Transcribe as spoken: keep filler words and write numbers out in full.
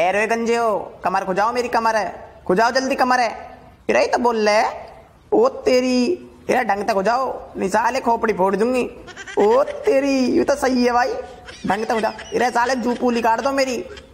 Airway गंजे हो, कमर खुजाओ, मेरी कमर है खुजाओ जल्दी, कमर है इरा ही तो बोल रहे है। ओ तेरी इरा ढंग तक खुजाओ, निशाले खोपड़ी फोड़ दूंगी। ओ तेरी, ये तो सही है भाई, ढंग तक खुजाओ इरा साले, जू पूली काट दो मेरी।